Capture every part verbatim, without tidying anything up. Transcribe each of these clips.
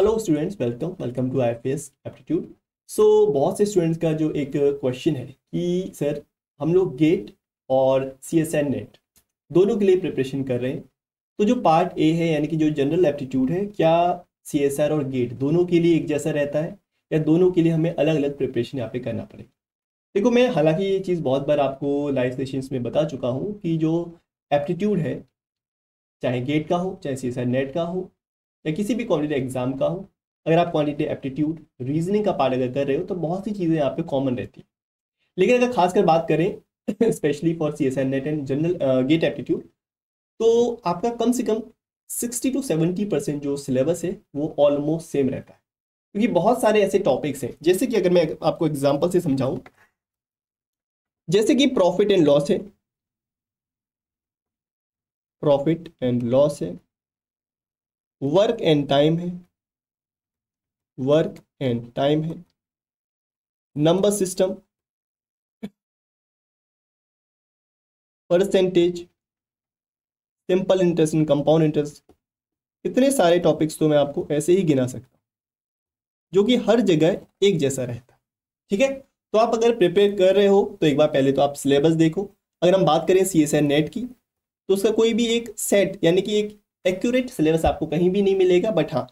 Hello students, welcome welcome to IFS aptitude. So बहुत से students का जो एक क्वेश्चन है कि सर हम लोग गेट और सीएसआईआर नेट दोनों के लिए प्रिपरेशन कर रहे हैं, तो जो पार्ट ए है यानी कि जो जनरल एप्टीट्यूड है, क्या सीएसआईआर और गेट दोनों के लिए एक जैसा रहता है या दोनों के लिए हमें अलग अलग प्रिपरेशन यहाँ पे करना पड़ेगा? देखो, मैं हालाँकि ये चीज़ बहुत बार आपको लाइव सेशंस में बता चुका हूँ कि जो एप्टीट्यूड है, चाहे गेट का हो चाहे सीएसआईआर नेट का हो या किसी भी क्वांटिटेटिव एग्जाम का हो, अगर आप क्वांटिटेटिव एप्टीट्यूड रीजनिंग का पार्ट अगर कर रहे हो तो बहुत सी चीज़ें यहाँ पे कॉमन रहती है। लेकिन अगर खासकर बात करें specially for CSIR NET and general GATE aptitude, तो आपका कम से कम सिक्सटी टू सेवेंटी परसेंट जो सिलेबस है वो ऑलमोस्ट सेम रहता है, क्योंकि बहुत सारे ऐसे टॉपिक्स हैं। जैसे कि अगर मैं आपको एग्जाम्पल से समझाऊँ, जैसे कि प्रॉफिट एंड लॉस है, प्रॉफिट एंड लॉस है, वर्क एंड टाइम है, वर्क एंड टाइम है, number system, percentage, simple interest and compound interest, इतने सारे टॉपिक्स तो मैं आपको ऐसे ही गिना सकता हूँ जो कि हर जगह एक जैसा रहता। ठीक है, तो आप अगर प्रिपेयर कर रहे हो तो एक बार पहले तो आप सिलेबस देखो। अगर हम बात करें सीएसआईआर नेट की, तो उसका कोई भी एक सेट यानी कि एक एक्यूरेट सिलेबस आपको कहीं भी नहीं मिलेगा, बट हाँ,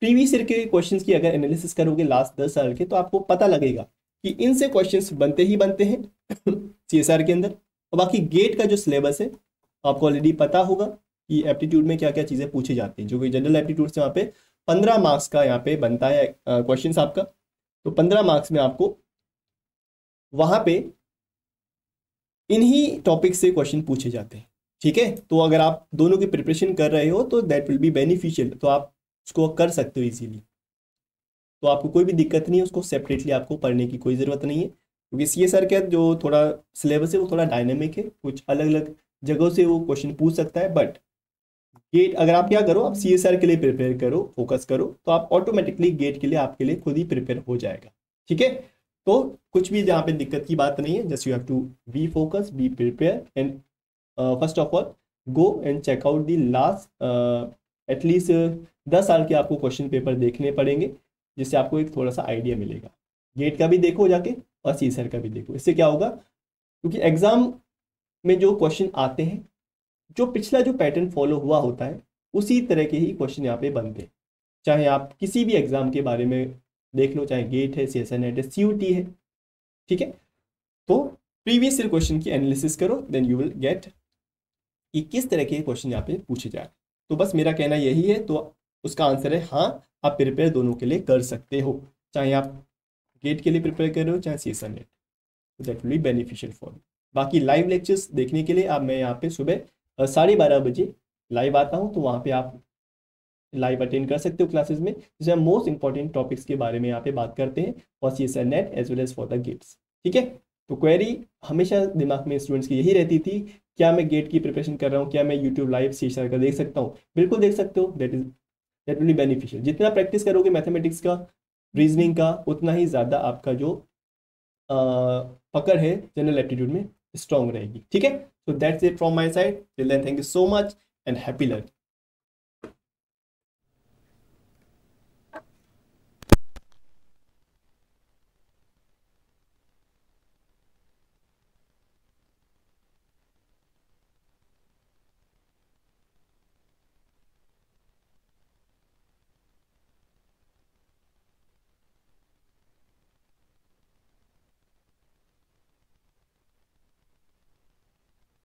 प्रीवियस ईयर के क्वेश्चंस की अगर एनालिसिस करोगे लास्ट दस साल के, तो आपको पता लगेगा कि इनसे क्वेश्चंस बनते ही बनते हैं सीएसआईआर के अंदर। और बाकी गेट का जो सिलेबस है आपको ऑलरेडी पता होगा कि एप्टीट्यूड में क्या क्या चीज़ें पूछी जाती हैं, जो कि जनरल एप्टीट्यूड से वहाँ पे पंद्रह मार्क्स का यहाँ पे बनता है क्वेश्चन आपका, तो पंद्रह मार्क्स में आपको वहाँ पे इन्हीं टॉपिक से क्वेश्चन पूछे जाते हैं। ठीक है, तो अगर आप दोनों की प्रिपरेशन कर रहे हो तो दैट विल बी बेनिफिशियल, तो आप उसको कर सकते हो इजीली, तो आपको कोई भी दिक्कत नहीं है, उसको सेपरेटली आपको पढ़ने की कोई ज़रूरत नहीं है, क्योंकि सीएसआईआर का जो थोड़ा सिलेबस है वो थोड़ा डायनेमिक है, कुछ अलग अलग जगहों से वो क्वेश्चन पूछ सकता है। बट गेट, अगर आप क्या करो, आप सीएसआईआर के लिए प्रिपेयर करो, फोकस करो, तो आप ऑटोमेटिकली गेट के लिए आपके लिए खुद ही प्रिपेयर हो जाएगा। ठीक है, तो कुछ भी जहाँ पर दिक्कत की बात नहीं है, just you have to be focus, be prepare and first of all go and check out the last at least दस साल के आपको क्वेश्चन पेपर देखने पड़ेंगे, जिससे आपको एक थोड़ा सा आइडिया मिलेगा। गेट का भी देखो जाके और सीएसआईआर का भी देखो, इससे क्या होगा, क्योंकि एग्जाम में जो क्वेश्चन आते हैं, जो पिछला जो पैटर्न फॉलो हुआ होता है, उसी तरह के ही क्वेश्चन यहाँ पे बनते हैं। चाहे आप किसी भी एग्जाम के बारे में देख लो, चाहे गेट है, सीएसआईआर नेट है, सीयूटी है। ठीक है, तो प्रीवियस ईयर क्वेश्चन की एनालिसिस करो, देन यू विल गेट कि किस तरह के क्वेश्चन यहाँ पे पूछे जाए। तो बस मेरा कहना यही है, तो उसका आंसर है हाँ, आप प्रिपेयर दोनों के लिए कर सकते हो, चाहे आप गेट के लिए प्रिपेयर कर रहे हो चाहे सीएसआईआर नेट, तो that will be beneficial for you. बाकी लाइव लेक्चर्स देखने के लिए आप, मैं यहाँ पे सुबह साढ़े बारह बजे लाइव आता हूँ, तो वहाँ पे आप लाइव अटेंड कर सकते हो क्लासेज में, जिसमें मोस्ट इंपॉर्टेंट टॉपिक्स के बारे में यहाँ पे बात करते हैं for CSIR NET as well as for the GATEs. ठीक है, तो क्वेरी हमेशा दिमाग में स्टूडेंट्स की यही रहती थी, क्या मैं गेट की प्रिपरेशन कर रहा हूँ, क्या मैं यूट्यूब लाइव सीएसआईआर का देख सकता हूँ? बिल्कुल देख सकते हो, that is that will be beneficial. जितना प्रैक्टिस करोगे मैथमेटिक्स का, रीजनिंग का, उतना ही ज़्यादा आपका जो आ, पकड़ है जनरल एप्टीट्यूड में स्ट्रांग रहेगी। ठीक है, so that's it from my side, till then thank you so much and happy learning.